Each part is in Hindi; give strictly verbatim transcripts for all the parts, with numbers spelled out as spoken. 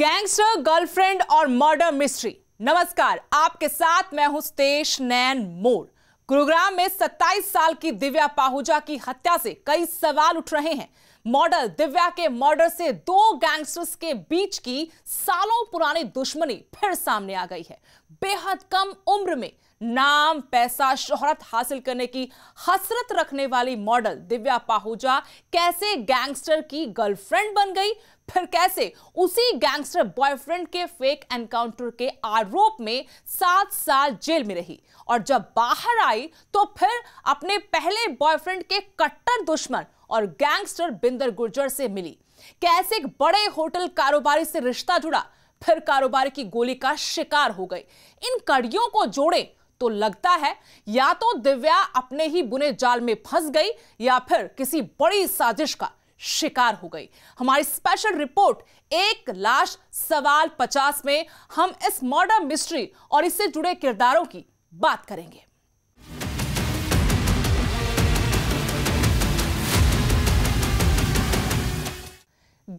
गैंगस्टर गर्लफ्रेंड और मर्डर मिस्ट्री। नमस्कार, आपके साथ मैं हूं स्टेश नैन मोर। गुरुग्राम में सत्ताईस साल की दिव्या पाहुजा की हत्या से कई सवाल उठ रहे हैं। मॉडल दिव्या के मर्डर से दो गैंगस्टर्स के बीच की सालों पुरानी दुश्मनी फिर सामने आ गई है। बेहद कम उम्र में नाम, पैसा, शोहरत हासिल करने की हसरत रखने वाली मॉडल दिव्या पाहुजा कैसे गैंगस्टर की गर्लफ्रेंड बन गई, फिर कैसे उसी गैंगस्टर बॉयफ्रेंड के फेक एनकाउंटर के आरोप में सात साल जेल में रही, और जब बाहर आई तो फिर अपने पहले बॉयफ्रेंड के कट्टर दुश्मन और गैंगस्टर बिंदर गुर्जर से मिली, कैसे एक बड़े होटल कारोबारी से रिश्ता जुड़ा, फिर कारोबारी की गोली का शिकार हो गई। इन कड़ियों को जोड़े तो लगता है या तो दिव्या अपने ही बुने जाल में फंस गई या फिर किसी बड़ी साजिश का शिकार हो गई। हमारी स्पेशल रिपोर्ट एक लाश सवाल पचास में हम इस मर्डर मिस्ट्री और इससे जुड़े किरदारों की बात करेंगे।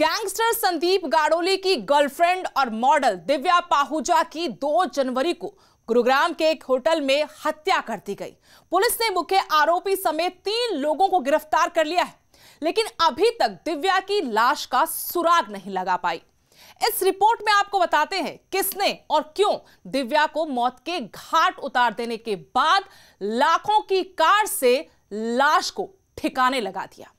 गैंगस्टर संदीप गाड़ोली की गर्लफ्रेंड और मॉडल दिव्या पाहुजा की दो जनवरी को गुरुग्राम के एक होटल में हत्या कर दी गई। पुलिस ने मुख्य आरोपी समेत तीन लोगों को गिरफ्तार कर लिया है, लेकिन अभी तक दिव्या की लाश का सुराग नहीं लगा पाई। इस रिपोर्ट में आपको बताते हैं किसने और क्यों दिव्या को मौत के घाट उतार देने के बाद लाखों की कार से लाश को ठिकाने लगा दिया।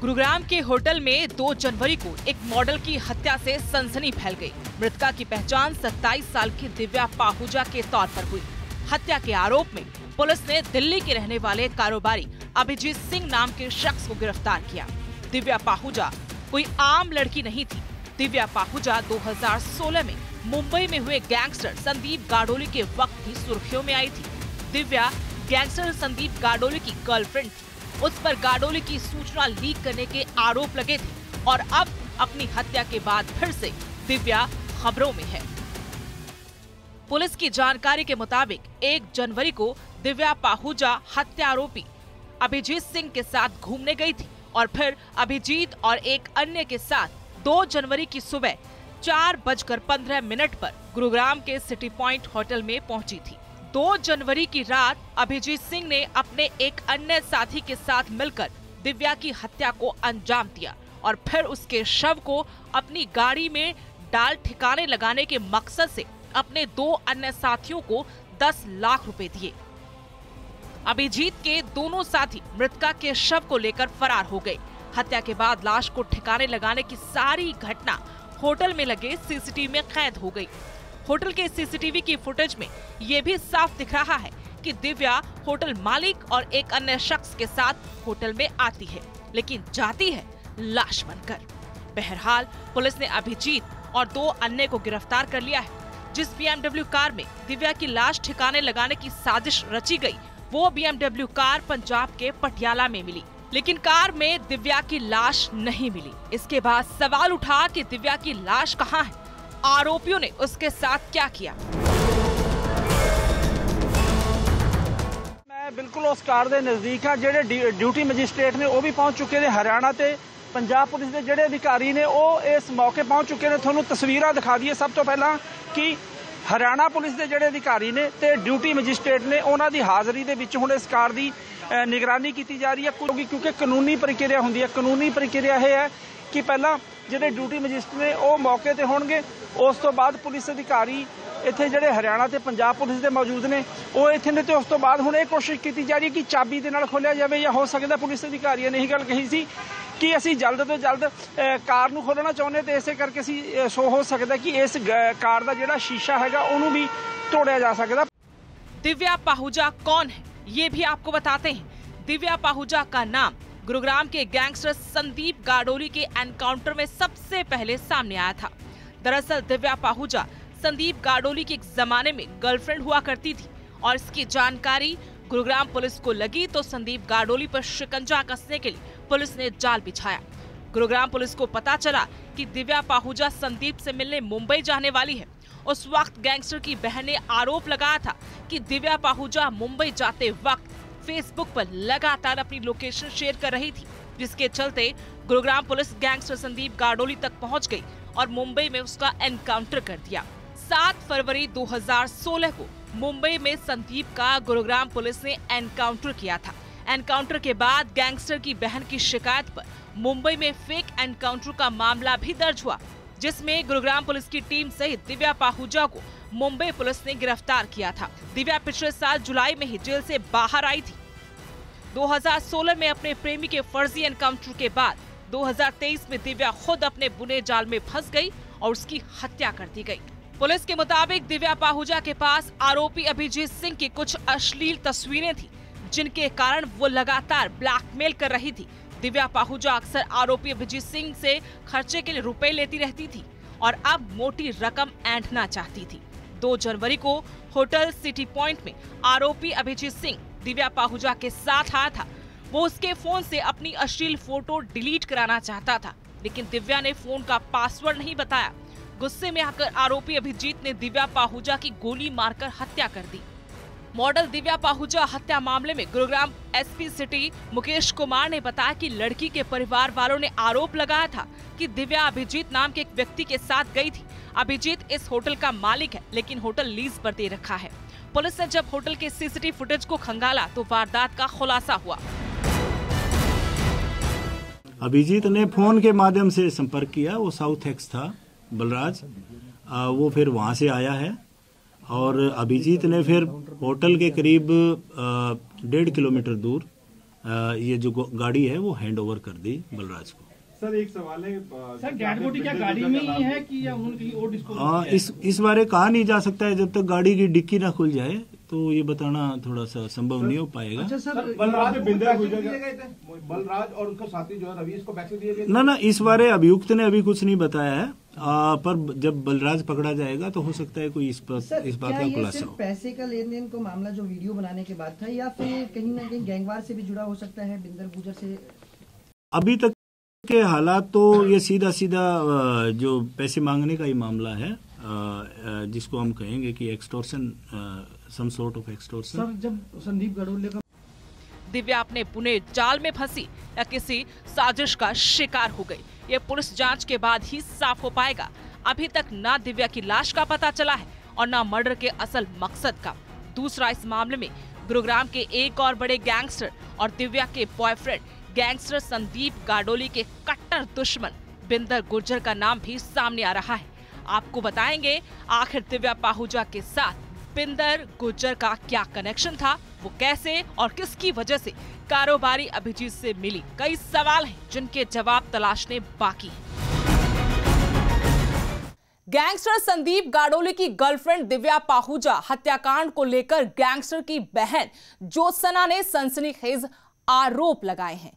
गुरुग्राम के होटल में दो जनवरी को एक मॉडल की हत्या से सनसनी फैल गई। मृतका की पहचान सत्ताईस साल की दिव्या पाहुजा के तौर पर हुई। हत्या के आरोप में पुलिस ने दिल्ली के रहने वाले कारोबारी अभिजीत सिंह नाम के शख्स को गिरफ्तार किया। दिव्या पाहुजा कोई आम लड़की नहीं थी। दिव्या पाहुजा दो हज़ार सोलह में मुंबई में हुए गैंगस्टर संदीप गाड़ोली के वक्त भी सुर्खियों में आई थी। दिव्या गैंगस्टर संदीप गाड़ोली की गर्लफ्रेंड थी। उस पर गाड़ोली की सूचना लीक करने के आरोप लगे थे, और अब अपनी हत्या के बाद फिर से दिव्या खबरों में है। पुलिस की जानकारी के मुताबिक एक जनवरी को दिव्या पाहुजा हत्या आरोपी अभिजीत सिंह के साथ घूमने गई थी, और फिर अभिजीत और एक अन्य के साथ दो जनवरी की सुबह चार बजकर पंद्रह मिनट पर गुरुग्राम के सिटी पॉइंट होटल में पहुंची थी। दो जनवरी की रात अभिजीत सिंह ने अपने एक अन्य साथी के साथ मिलकर दिव्या की हत्या को अंजाम दिया, और फिर उसके शव को अपनी गाड़ी में डाल ठिकाने लगाने के मकसद से अपने दो अन्य साथियों को दस लाख रुपए दिए। अभिजीत के दोनों साथी मृतका के शव को लेकर फरार हो गए। हत्या के बाद लाश को ठिकाने लगाने की सारी घटना होटल में लगे सीसीटीवी में कैद हो गई। होटल के सीसीटीवी की फुटेज में ये भी साफ दिख रहा है कि दिव्या होटल मालिक और एक अन्य शख्स के साथ होटल में आती है, लेकिन जाती है लाश बनकर। बहरहाल पुलिस ने अभिजीत और दो अन्य को गिरफ्तार कर लिया है। जिस बीएमडब्ल्यू कार में दिव्या की लाश ठिकाने लगाने की साजिश रची गई, वो बीएमडब्ल्यू कार पंजाब के पटियाला में मिली, लेकिन कार में दिव्या की लाश नहीं मिली। इसके बाद सवाल उठा कि दिव्या की लाश कहाँ है, आरोपियों ने उसके साथ क्या किया। मैं बिल्कुल उस कार के नजदीक हाँ, जो ड्यूटी मजिस्ट्रेट ने वो भी पहुंच चुके हैं हरियाणा से। पंजाब पुलिस के जोड़े अधिकारी ने वो इस मौके पहुंच चुके हैं। थोनू तस्वीर दिखा दिए सब तो पहला कि हरियाणा पुलिस के जोड़े अधिकारी ने ते ड्यूटी मजिस्ट्रेट ने उन्हों की हाजरी के विच हुण इस कार की निगरानी की जा रही है, क्योंकि क्योंकि कानूनी प्रक्रिया होंदी है। कानूनी प्रक्रिया यह है कि पहला जोड़े ड्यूटी मजिस्ट्रेट ने वो मौके पर होणगे, उस तो बाद पुलिस अधिकारी इत्थे जोड़े हरियाणा ते पंजाब पुलिस के मौजूद ने वो इत्थे ने, तो उस तो बाद हुण ये कोशिश की जा रही है कि चाबी के नाल खोलिया जाए, या हो सकता पुलिस अधिकारियों ने यही गल कही सी कि असी जल्द तो जल्द कार नूं खोलना चाहुंदे, तो इसे करके असी सो हो सकता कि इस कार दा जिहड़ा शीशा हैगा उहनूं भी तोड़िया जा सकदा। दिव्या पाहुजा कौन है ये भी आपको बताते हैं। दिव्या पाहुजा का नाम गुरुग्राम के गैंगस्टर संदीप गाड़ोली के एनकाउंटर में सबसे पहले सामने आया था। दरअसल दिव्या पाहुजा संदीप गाड़ोली के एक जमाने में गर्लफ्रेंड हुआ करती थी, और इसकी जानकारी गुरुग्राम पुलिस को लगी तो संदीप गाड़ोली पर शिकंजा कसने के लिए पुलिस ने जाल बिछाया। गुरुग्राम पुलिस को पता चला कि दिव्या पाहुजा संदीप से मिलने मुंबई जाने वाली है। उस वक्त गैंगस्टर की बहन ने आरोप लगाया था कि दिव्या पाहुजा मुंबई जाते वक्त फेसबुक पर लगातार अपनी लोकेशन शेयर कर रही थी। जिसके चलते गुरुग्राम पुलिस गैंगस्टर संदीप गाडोली तक पहुंच गई और मुंबई में उसका एनकाउंटर कर दिया। सात फरवरी दो हज़ार सोलह को मुंबई में संदीप का गुरुग्राम पुलिस ने एनकाउंटर किया था। एनकाउंटर के बाद गैंगस्टर की बहन की शिकायत पर मुंबई में फेक एनकाउंटर का मामला भी दर्ज हुआ, जिसमें गुरुग्राम पुलिस की टीम सहित दिव्या पाहुजा को मुंबई पुलिस ने गिरफ्तार किया था। दिव्या पिछले साल जुलाई में ही जेल से बाहर आई थी। दो हज़ार सोलह में अपने प्रेमी के फर्जी एनकाउंटर के बाद दो हज़ार तेईस में दिव्या खुद अपने बुने जाल में फंस गई और उसकी हत्या कर दी गई। पुलिस के मुताबिक दिव्या पाहुजा के पास आरोपी अभिजीत सिंह की कुछ अश्लील तस्वीरें थी, जिनके कारण वो लगातार ब्लैकमेल कर रही थी। दिव्या पाहुजा अक्सर आरोपी अभिजीत सिंह से खर्चे के लिए रुपए लेती रहती थी और अब मोटी रकम ऐंठना चाहती थी। दो जनवरी को होटल सिटी पॉइंट में आरोपी अभिजीत सिंह दिव्या पाहुजा के साथ आया था। वो उसके फोन से अपनी अश्लील फोटो डिलीट कराना चाहता था, लेकिन दिव्या ने फोन का पासवर्ड नहीं बताया। गुस्से में आकर आरोपी अभिजीत ने दिव्या पाहुजा की गोली मारकर हत्या कर दी। मॉडल दिव्या पाहुजा हत्या मामले में गुरुग्राम एसपी सिटी मुकेश कुमार ने बताया कि लड़की के परिवार वालों ने आरोप लगाया था कि दिव्या अभिजीत नाम के एक व्यक्ति के साथ गई थी। अभिजीत इस होटल का मालिक है, लेकिन होटल लीज पर दे रखा है। पुलिस ने जब होटल के सीसीटीवी फुटेज को खंगाला तो वारदात का खुलासा हुआ। अभिजीत ने फोन के माध्यम से संपर्क किया। वो साउथ एक्स था बलराज, वो फिर वहाँ से आया है और अभिजीत ने फिर होटल के करीब डेढ़ किलोमीटर दूर ये जो गाड़ी है वो हैंडओवर कर दी बलराज को। सर एक सवाल है, सर डेड बॉडी क्या गाड़ी में ही है कि या उनकी और डिस्पोजल है? इस इस बारे कहा नहीं जा सकता है जब तक गाड़ी की डिक्की ना खुल जाए, तो ये बताना थोड़ा सा संभव नहीं हो पाएगा। अच्छा सर, बलराज बिंदर गुर्जर बलराज और उसका साथी जो है रवि, इसको पैसे दिए गए? ना ना, इस बारे अभियुक्त ने अभी कुछ नहीं बताया है, आ, पर जब बलराज पकड़ा जाएगा तो हो सकता है कोई इस पर सर, इस बात का खुलासा हो। पैसे का लेन देन को मामला जो वीडियो बनाने के बाद था, या फिर कहीं ना कहीं गैंगवार से भी जुड़ा हो सकता है बिंदर गुर्जर से? अभी तक के हालात तो ये सीधा सीधा जो पैसे मांगने का ही मामला है, जिसको हम कहेंगे कि extortion, some sort of extortion. Sir जब संदीप गढ़ोले का दिव्या अपने पुणे जाल में फंसी या किसी साजिश का शिकार हो गई, ये पुलिस जांच के बाद ही साफ हो पाएगा। अभी तक ना दिव्या की लाश का पता चला है और ना मर्डर के असल मकसद का। दूसरा, इस मामले में गुरुग्राम के एक और बड़े गैंगस्टर और दिव्या के बॉयफ्रेंड गैंगस्टर संदीप गाडोली के कट्टर दुश्मन बिंदर गुर्जर का नाम भी सामने आ रहा है। आपको बताएंगे आखिर दिव्या पाहुजा के साथ बिंदर गुर्जर का क्या कनेक्शन था, वो कैसे और किसकी वजह से कारोबारी अभिजीत से मिली। कई सवाल हैं जिनके जवाब तलाशने बाकी हैं। गैंगस्टर संदीप गाडोली की गर्लफ्रेंड दिव्या पाहुजा हत्याकांड को लेकर गैंगस्टर की बहन ज्योत्सना ने सनसनीखेज आरोप लगाए हैं।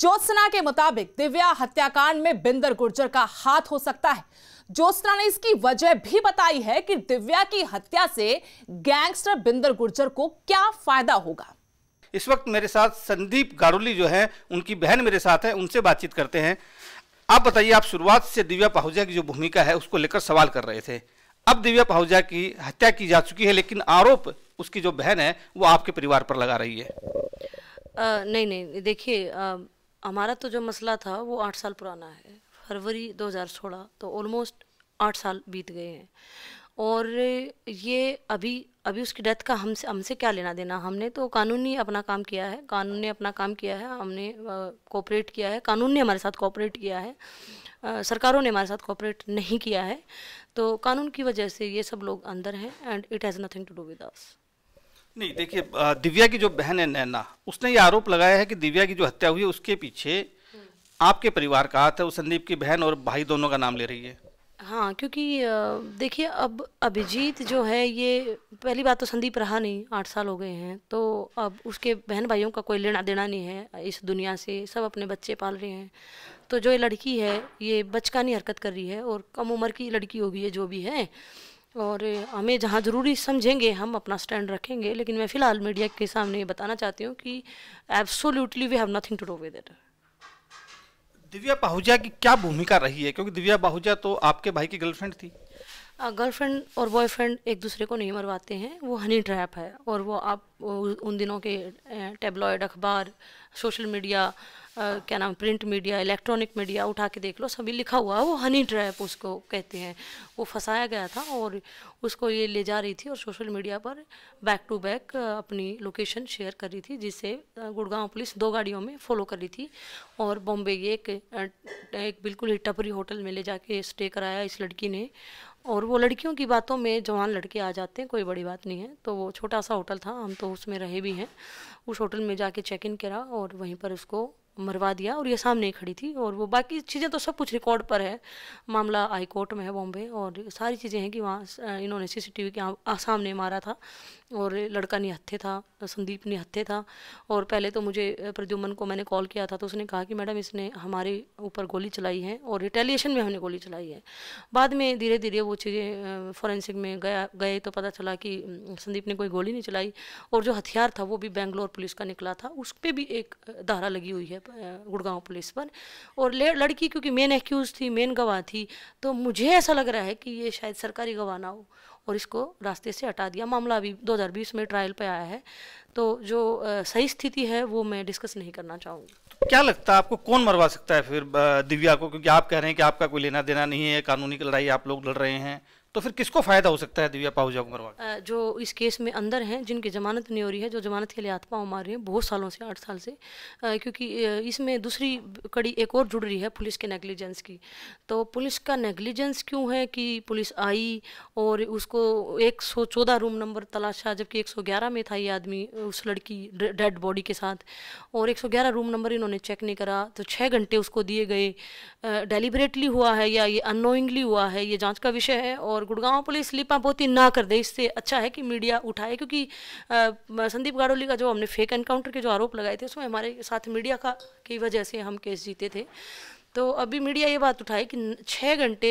ज्योत्सना के मुताबिक दिव्या हत्याकांड में बिंदर गुर्जर का हाथ हो सकता है। ज्योत्सना ने इसकी वजह भी बताई है कि दिव्या की हत्या से गैंगस्टर बिंदर गुर्जर को क्या फायदा होगा। इस वक्त मेरे साथ संदीप गाडोली जो है, उनकी बहन मेरे साथ है, उनसे बातचीत करते हैं। आप बताइए, आप शुरुआत से दिव्या पाहुजा की जो भूमिका है उसको लेकर सवाल कर रहे थे। अब दिव्या पाहुजा की हत्या की जा चुकी है, लेकिन आरोप उसकी जो बहन है वो आपके परिवार पर लगा रही है। आ, नहीं नहीं, देखिए हमारा तो जो मसला था वो आठ साल पुराना है, फरवरी दो हज़ार सोलह, तो ऑलमोस्ट आठ साल बीत गए हैं। और ये अभी अभी उसकी डेथ का हमसे हमसे क्या लेना देना? हमने तो कानूनी अपना काम किया है, कानून ने अपना काम किया है, हमने कोऑपरेट किया है, कानून ने हमारे साथ कोऑपरेट किया है, आ, सरकारों ने हमारे साथ कोऑपरेट नहीं किया है, तो कानून की वजह से ये सब लोग अंदर हैं and it has nothing to do with us. नहीं देखिए, दिव्या की जो बहन है नैना, उसने ये आरोप लगाया है कि दिव्या की जो हत्या हुई है उसके पीछे आपके परिवार का हाथ है, वो संदीप की बहन और भाई दोनों का नाम ले रही है। हाँ, क्योंकि देखिए अब अभिजीत जो है, ये पहली बात तो संदीप रहा नहीं, आठ साल हो गए हैं, तो अब उसके बहन भाइयों का कोई लेना देना नहीं है इस दुनिया से, सब अपने बच्चे पाल रहे हैं। तो जो ये लड़की है ये बचकानी हरकत कर रही है और कम उम्र की लड़की होगी है जो भी है, और हमें जहाँ ज़रूरी समझेंगे हम अपना स्टैंड रखेंगे, लेकिन मैं फ़िलहाल मीडिया के सामने ये बताना चाहती हूँ कि absolutely we have nothing to do with it. Divya Pahuja की क्या भूमिका रही है, क्योंकि दिव्या पाहुजा तो आपके भाई की गर्लफ्रेंड थी? गर्लफ्रेंड और बॉयफ्रेंड एक दूसरे को नहीं मरवाते हैं, वो हनी ट्रैप है। और वो आप उन दिनों के टेबलॉयड अखबार, सोशल मीडिया, क्या नाम, प्रिंट मीडिया, इलेक्ट्रॉनिक मीडिया, उठा के देख लो, सभी लिखा हुआ है। वो हनी ट्रैप उसको कहते हैं, वो फंसाया गया था और उसको ये ले जा रही थी और सोशल मीडिया पर बैक टू बैक अपनी लोकेशन शेयर कर रही थी, जिसे गुड़गांव पुलिस दो गाड़ियों में फॉलो कर रही थी और बॉम्बे एक एक बिल्कुल ही टपरी होटल में ले जाके स्टे कराया इस लड़की ने। और वो लड़कियों की बातों में जवान लड़के आ जाते हैं, कोई बड़ी बात नहीं है। तो वो छोटा सा होटल था, हम तो उसमें रहे भी हैं। उस होटल में जाके चेक इन करा और वहीं पर उसको मरवा दिया और ये सामने ही खड़ी थी। और वो बाकी चीज़ें तो सब कुछ रिकॉर्ड पर है, मामला हाई कोर्ट में है बॉम्बे और सारी चीज़ें हैं कि वहाँ इन्होंने सीसीटीवी के सामने मारा था और लड़का निहत्थे था, संदीप निहत्थे था। और पहले तो मुझे प्रद्युमन को मैंने कॉल किया था तो उसने कहा कि मैडम इसने हमारे ऊपर गोली चलाई है और रिटेलिएशन में हमने गोली चलाई है। बाद में धीरे धीरे वो चीज़ें फॉरेंसिक में गया गए तो पता चला कि संदीप ने कोई गोली नहीं चलाई और जो हथियार था वो भी बेंगलोर पुलिस का निकला था। उस पर भी एक धारा लगी हुई है गुड़गांव पुलिस पर। और लड़की क्योंकि मेन एक्यूज थी, मेन गवाह थी, तो मुझे ऐसा लग रहा है कि ये शायद सरकारी गवाह ना हो और इसको रास्ते से हटा दिया। मामला अभी दो हज़ार बीस में ट्रायल पे आया है, तो जो सही स्थिति है वो मैं डिस्कस नहीं करना चाहूँगी। तो क्या लगता है आपको कौन मरवा सकता है फिर दिव्या को, क्योंकि आप कह रहे हैं कि आपका कोई लेना देना नहीं है, कानूनी लड़ाई आप लोग लड़ रहे हैं, तो फिर किसको फायदा हो सकता है दिव्या पाहुजा को मरवा? जो इस केस में अंदर हैं, जिनकी जमानत नहीं हो रही है, जो जमानत के लिए हाथ पाँव मार रहे हैं बहुत सालों से, आठ साल से, क्योंकि इसमें दूसरी कड़ी एक और जुड़ रही है पुलिस के नेगलिजेंस की। तो पुलिस का नेगलिजेंस क्यों है कि पुलिस आई और उसको एक सौ चौदह रूम नंबर तलाशा, जबकि एक सौ ग्यारह में था ये आदमी उस लड़की डेड बॉडी के साथ, और एक सौ ग्यारह रूम नंबर इन्होंने चेक नहीं करा। तो छः घंटे उसको दिए गए। डेलिबरेटली हुआ है या ये अनोइंगली हुआ है, ये जाँच का विषय है। और गुड़गांव पुलिस लिपापोती ना कर दे, इससे अच्छा है कि मीडिया उठाए, क्योंकि संदीप गाडोली का जो हमने फेक एनकाउंटर के जो आरोप लगाए थे उसमें हमारे साथ मीडिया का की वजह से हम केस जीते थे। तो अभी मीडिया ये बात उठाए कि छः घंटे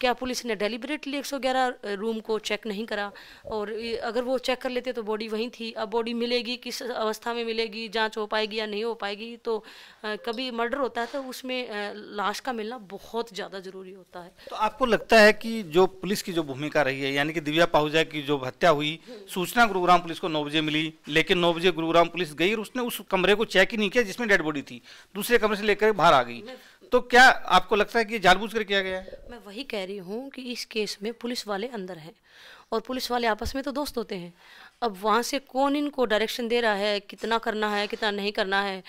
क्या पुलिस ने डेलिबरेटली एक सौ ग्यारह रूम को चेक नहीं करा, और अगर वो चेक कर लेते तो बॉडी वहीं थी। अब बॉडी मिलेगी, किस अवस्था में मिलेगी, जांच हो पाएगी या नहीं हो पाएगी। तो आ, कभी मर्डर होता है तो उसमें आ, लाश का मिलना बहुत ज़्यादा ज़रूरी होता है। तो आपको लगता है कि जो पुलिस की जो भूमिका रही है, यानी कि दिव्या पाहुजा की जो हत्या हुई, सूचना गुरुग्राम पुलिस को नौ बजे मिली, लेकिन नौ बजे गुरुग्राम पुलिस गई और उसने उस कमरे को चेक ही नहीं किया जिसमें डेड बॉडी थी, दूसरे कमरे से लेकर बाहर आ गई। तो क्या आपको लगता है कि जानबूझकर किया गया है? मैं वही कह रही हूँ कि इस केस में पुलिस वाले अंदर हैं और पुलिस वाले आपस में तो दोस्त होते हैं। अब वहाँ से कौन इनको डायरेक्शन दे रहा है, कितना करना है, कितना नहीं करना है।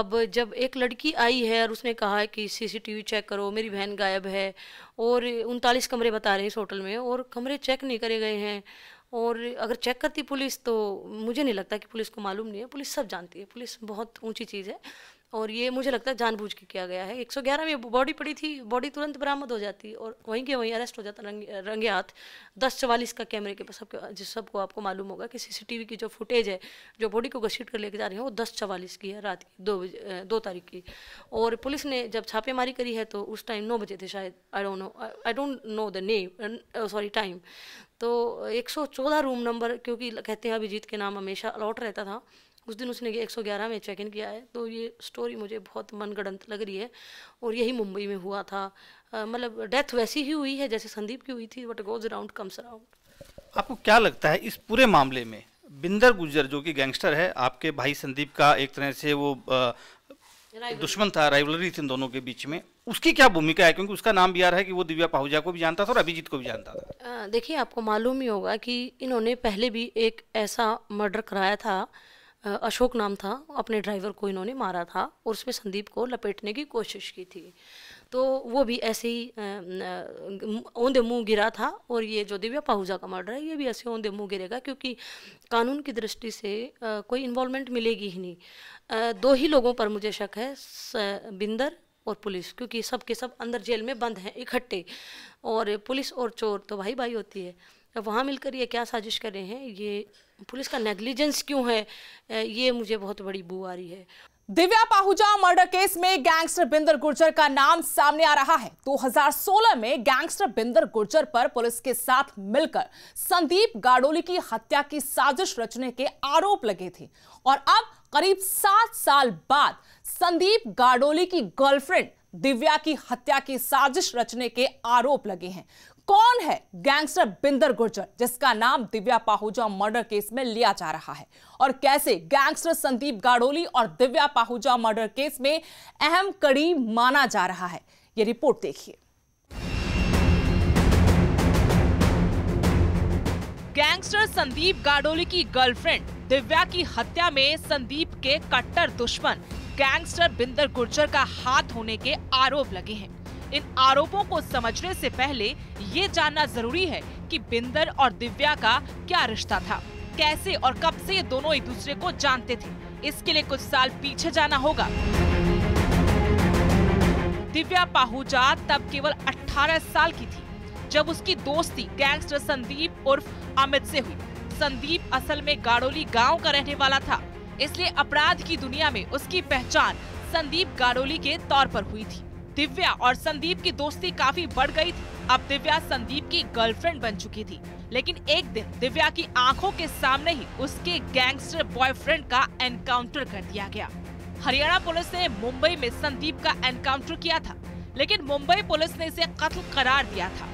अब जब एक लड़की आई है और उसने कहा है कि सीसीटीवी चेक करो, मेरी बहन गायब है, और उनतालीस कमरे बता रहे हैं इस होटल में और कमरे चेक नहीं करे गए हैं, और अगर चेक करती पुलिस तो मुझे नहीं लगता कि पुलिस को मालूम नहीं है। पुलिस सब जानती है, पुलिस बहुत ऊँची चीज़ है और ये मुझे लगता है जानबूझ के किया गया है। एक सौ ग्यारह में बॉडी पड़ी थी, बॉडी तुरंत बरामद हो जाती और वहीं के वहीं अरेस्ट हो जाता रंग रंगे हाथ। दस चवालीस का कैमरे के पास सबके जिस सबको आपको मालूम होगा कि सीसीटीवी की जो फुटेज है, जो बॉडी को घसीट कर लेके जा रहे हैं, वो दस चवालीस की है, रात की दो बजे दो तारीख की। और पुलिस ने जब छापेमारी करी है तो उस टाइम नौ बजे थे शायद, I don't know I don't know the name sorry time. तो एक सौ चौदह रूम नंबर, क्योंकि कहते हैं अभिजीत के नाम हमेशा अलॉट रहता था, उस दिन उसने एक सौ ग्यारह में चेक इन किया है। तो ये स्टोरी मुझे बहुत मनगढ़ंत लग रही है और यही मुंबई में हुआ था। मतलब डेथ वैसी ही हुई है जैसे संदीप की हुई थी, what goes around comes around. आपको क्या लगता है इस पूरे मामले में बिंदर गुर्जर, जो कि गैंगस्टर है, आपके भाई संदीप का एक तरह से वो आ, दुश्मन था, राइवलरी थी इन दोनों के बीच में, उसकी क्या भूमिका है? क्योंकि उसका नाम भी आ रहा है कि वो दिव्या पाहुजा को भी जानता था और अभिजीत को भी जानता था। देखिए, आपको मालूम ही होगा कि इन्होंने पहले भी एक ऐसा मर्डर कराया था, अशोक नाम था, अपने ड्राइवर को इन्होंने मारा था और उसमें संदीप को लपेटने की कोशिश की थी। तो वो भी ऐसे ही औंधे मुंह गिरा था और ये जो दिव्या पाहुजा का मर्डर है ये भी ऐसे औंधे मुंह गिरेगा, क्योंकि कानून की दृष्टि से आ, कोई इन्वॉल्वमेंट मिलेगी ही नहीं। आ, दो ही लोगों पर मुझे शक है, बिंदर और पुलिस, क्योंकि सब के सब अंदर जेल में बंद हैं इकट्ठे, और पुलिस और चोर तो भाई भाई होती है। वहाँ मिलकर ये क्या साजिश कर रहे हैं, ये पुलिस का नेगलिजेंस क्यों है, ये मुझे बहुत बड़ी बू आ रही है। दिव्या पाहुजा मर्डर केस में गैंगस्टर बिंदर गुर्जर का नाम सामने आ रहा है। दो हज़ार सोलह में गैंगस्टर बिंदर गुर्जर पर पुलिस के साथ मिलकर संदीप गाडोली की हत्या की साजिश रचने के आरोप लगे थे और अब करीब सात साल बाद संदीप गाडोली की गर्लफ्रेंड दिव्या की हत्या की साजिश रचने के आरोप लगे हैं। कौन है गैंगस्टर बिंदर गुर्जर, जिसका नाम दिव्या पाहुजा मर्डर केस में लिया जा रहा है, और कैसे गैंगस्टर संदीप गाडोली और दिव्या पाहुजा मर्डर केस में अहम कड़ी माना जा रहा है। ये रिपोर्ट देखिए। गैंगस्टर संदीप गाडोली की गर्लफ्रेंड दिव्या की हत्या में संदीप के कट्टर दुश्मन गैंगस्टर बिंदर गुर्जर का हाथ होने के आरोप लगे हैं। इन आरोपों को समझने से पहले ये जानना जरूरी है कि बिंदर और दिव्या का क्या रिश्ता था, कैसे और कब से ये दोनों एक दूसरे को जानते थे। इसके लिए कुछ साल पीछे जाना होगा। दिव्या पाहुजा तब केवल अठारह साल की थी जब उसकी दोस्ती गैंगस्टर संदीप उर्फ अमित से हुई। संदीप असल में गाडोली गांव का रहने वाला था, इसलिए अपराध की दुनिया में उसकी पहचान संदीप गाडोली के तौर पर हुई थी। दिव्या और संदीप की दोस्ती काफी बढ़ गई थी। अब दिव्या संदीप की गर्लफ्रेंड बन चुकी थी, लेकिन एक दिन दिव्या की आंखों के सामने ही उसके गैंगस्टर बॉयफ्रेंड का एनकाउंटर कर दिया गया। हरियाणा पुलिस ने मुंबई में संदीप का एनकाउंटर किया था, लेकिन मुंबई पुलिस ने इसे कत्ल करार दिया था।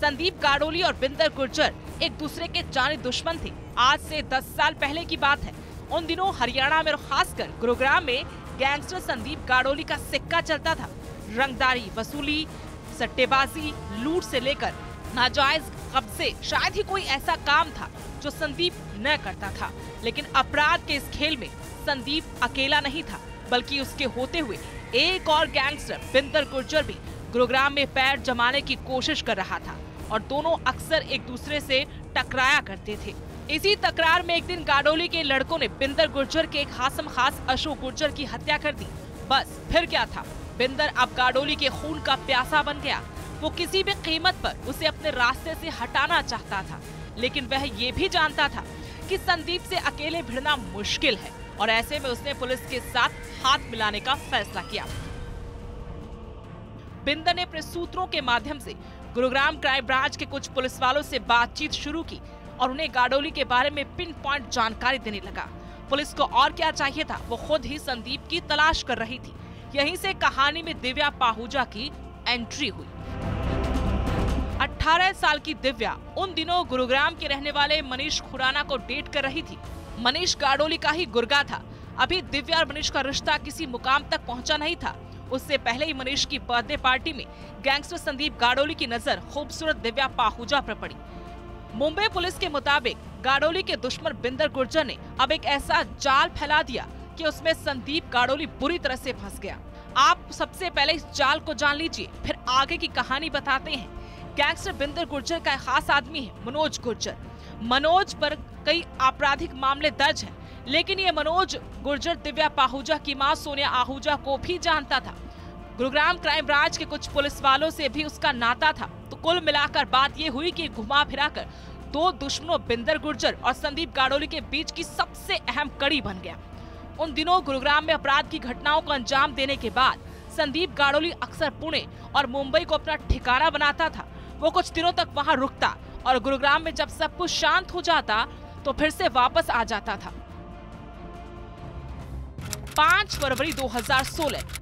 संदीप गाडोली और बिंदर गुर्जर एक दूसरे के जाने दुश्मन थे। आज से दस साल पहले की बात है। उन दिनों हरियाणा में और खासकर गुरुग्राम में गैंगस्टर संदीप गाडोली का सिक्का चलता था। रंगदारी, वसूली, सट्टेबाजी, लूट से लेकर नाजायज कब्जे, शायद ही कोई ऐसा काम था जो संदीप न करता था। लेकिन अपराध के इस खेल में संदीप अकेला नहीं था, बल्कि उसके होते हुए एक और गैंगस्टर बिंदर गुर्जर भी गुरुग्राम में पैर जमाने की कोशिश कर रहा था और दोनों अक्सर एक दूसरे से टकराया करते थे। इसी तकरार में एक दिन गाडोली के लड़कों ने बिंदर गुर्जर के एक खासम खास अशोक गुर्जर की हत्या कर दी। बस फिर क्या था, बिंदर अब गाडोली के खून का प्यासा बन गया। वो किसी भी कीमत पर उसे अपने रास्ते से हटाना चाहता था, लेकिन वह ये भी जानता था कि संदीप से अकेले भिड़ना मुश्किल है, और ऐसे में उसने पुलिस के साथ हाथ मिलाने का फैसला किया। बिंदर ने अपने सूत्रों के माध्यम से गुरुग्राम क्राइम ब्रांच के कुछ पुलिस वालों से बातचीत शुरू की और उन्हें गाडोली के बारे में पिन पॉइंट जानकारी देने लगा। पुलिस को और क्या चाहिए था, वो खुद ही संदीप की तलाश कर रही थी। यहीं से कहानी में दिव्या पाहुजा की एंट्री हुई। अठारह साल की दिव्या उन दिनों गुरुग्राम के रहने वाले मनीष खुराना को डेट कर रही थी। मनीष गाडोली का ही गुर्गा था। अभी दिव्या और मनीष का रिश्ता किसी मुकाम तक पहुँचा नहीं था। उससे पहले ही मनीष की बर्थडे पार्टी में गैंगस्टर संदीप गाडोली की नजर खूबसूरत दिव्या पाहुजा पर पड़ी। मुंबई पुलिस के मुताबिक गाडोली के दुश्मन बिंदर गुर्जर ने अब एक ऐसा जाल फैला दिया कि उसमें संदीप गाडोली बुरी तरह से फंस गया। आप सबसे पहले इस जाल को जान लीजिए, फिर आगे की कहानी बताते हैं। गैंगस्टर बिंदर गुर्जर का एक खास आदमी है मनोज गुर्जर। मनोज पर कई आपराधिक मामले दर्ज है, लेकिन ये मनोज गुर्जर दिव्या पाहुजा की मां सोनिया आहूजा को भी जानता था। गुरुग्राम क्राइम ब्रांच के कुछ पुलिस वालों से भी उसका नाता था। तो कुल मिलाकर बात ये हुई कि घुमा फिराकर दो दुश्मनों बिंदर गुर्जर और संदीप गाडोली के बीच की सबसे अहम कड़ी बन गया। उन दिनों गुरुग्राम में अपराध की घटनाओं को अंजाम देने के बाद संदीप गाडोली अक्सर पुणे और मुंबई को अपना ठिकाना बनाता था। वो कुछ दिनों तक वहाँ रुकता और गुरुग्राम में जब सब कुछ शांत हो जाता तो फिर से वापस आ जाता था। पाँच फरवरी दो हज़ार सोलह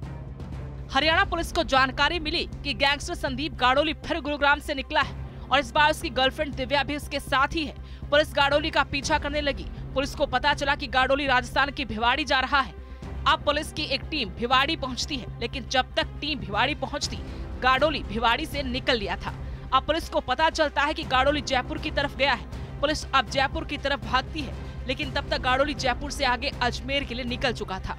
हरियाणा पुलिस को जानकारी मिली कि गैंगस्टर संदीप गाडोली फिर गुरुग्राम से निकला है और इस बार उसकी गर्लफ्रेंड दिव्या भी उसके साथ ही है। पुलिस गाडोली का पीछा करने लगी। पुलिस को पता चला कि गाडोली राजस्थान के भिवाड़ी जा रहा है। अब पुलिस की एक टीम भिवाड़ी पहुंचती है, लेकिन जब तक टीम भिवाड़ी पहुंचती गाडोली भिवाड़ी से निकल लिया था। अब पुलिस को पता चलता है कि गाडोली जयपुर की तरफ गया है। पुलिस अब जयपुर की तरफ भागती है, लेकिन तब तक गाडोली जयपुर से आगे अजमेर के लिए निकल चुका था।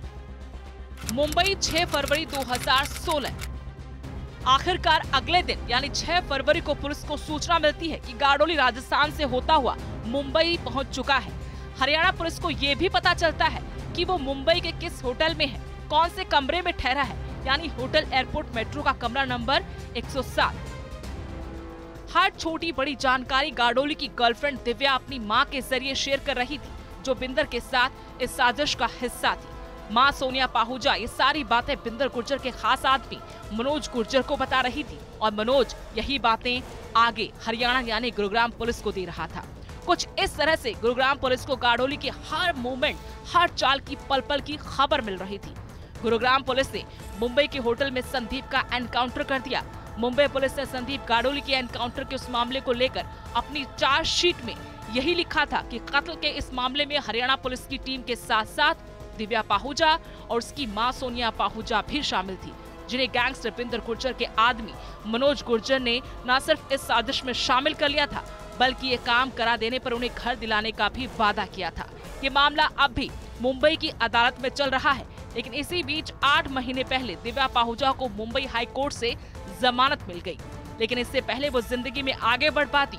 मुंबई छह फरवरी दो हज़ार सोलह आखिरकार अगले दिन यानी छह फरवरी को पुलिस को सूचना मिलती है कि गाडोली राजस्थान से होता हुआ मुंबई पहुंच चुका है। हरियाणा पुलिस को यह भी पता चलता है कि वो मुंबई के किस होटल में है, कौन से कमरे में ठहरा है, यानी होटल एयरपोर्ट मेट्रो का कमरा नंबर एक सौ सात। हर छोटी बड़ी जानकारी गाडोली की गर्लफ्रेंड दिव्या अपनी मां के जरिए शेयर कर रही थी, जो बिंदर के साथ इस साजिश का हिस्सा थी। मां सोनिया पाहुजा ये सारी बातें बिंदर गुर्जर के खास आदमी मनोज गुर्जर को बता रही थी, और मनोज यही बातें आगे हरियाणा यानी गुरुग्राम पुलिस को दे रहा था। कुछ इस तरह से गुरुग्राम पुलिस को गाडोली के हर मूवमेंट, हर चाल की पल पल की खबर मिल रही थी। गुरुग्राम पुलिस ने मुंबई के होटल में संदीप का एनकाउंटर कर दिया। मुंबई पुलिस ने संदीप गाडोली के एनकाउंटर के उस मामले को लेकर अपनी चार्जशीट में यही लिखा था कि कत्ल के इस मामले में हरियाणा पुलिस की टीम के साथ साथ दिव्या पाहूजा और उसकी मां सोनिया पाहूजा भी शामिल थी, जिन्हें गैंगस्टर बिंदर गुर्जर के आदमी मनोज गुर्जर ने न सिर्फ इस साजिश में शामिल कर लिया था बल्कि ये काम करा देने पर उन्हें घर दिलाने का भी वादा किया था। ये मामला अब भी मुंबई की अदालत में चल रहा है, लेकिन इसी बीच आठ महीने पहले दिव्या पाहूजा को मुंबई हाई कोर्ट से जमानत मिल गई, लेकिन इससे पहले वो जिंदगी में आगे बढ़ पाती,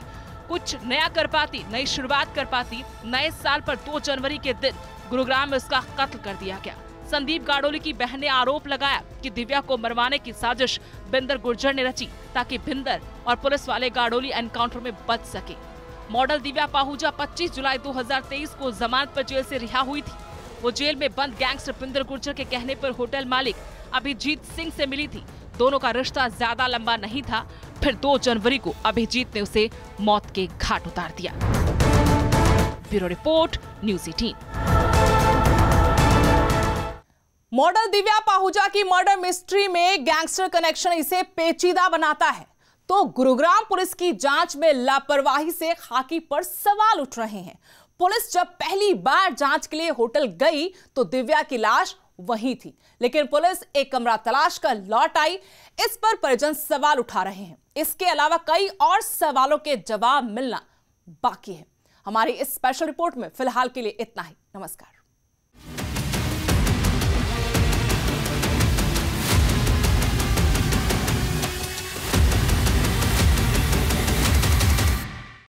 कुछ नया कर पाती, नई शुरुआत कर पाती, नए साल पर दो जनवरी के दिन गुरुग्राम में उसका कत्ल कर दिया गया। संदीप गाडोली की बहन ने आरोप लगाया कि दिव्या को मरवाने की साजिश बिंदर गुर्जर ने रची ताकि बिंदर और पुलिस वाले गाडोली एनकाउंटर में बच सके। मॉडल दिव्या पाहूजा पच्चीस जुलाई दो हजार तेईस को जमानत पर जेल से रिहा हुई थी। वो जेल में बंद गैंगस्टर बिंदर गुर्जर के कहने पर होटल मालिक अभिजीत सिंह से मिली थी। दोनों का रिश्ता ज्यादा लंबा नहीं था। फिर दो जनवरी को अभिजीत ने उसे मौत के घाट उतार दिया। ब्यूरो रिपोर्ट, न्यूज़ अठारह। मॉडल दिव्या पाहूजा की मर्डर मिस्ट्री में गैंगस्टर कनेक्शन इसे पेचीदा बनाता है, तो गुरुग्राम पुलिस की जांच में लापरवाही से खाकी पर सवाल उठ रहे हैं। पुलिस जब पहली बार जांच के लिए होटल गई तो दिव्या की लाश वहीं थी, लेकिन पुलिस एक कमरा तलाश कर लौट आई। इस पर परिजन सवाल उठा रहे हैं। इसके अलावा कई और सवालों के जवाब मिलना बाकी है। हमारी इस स्पेशल रिपोर्ट में फिलहाल के लिए इतना ही। नमस्कार।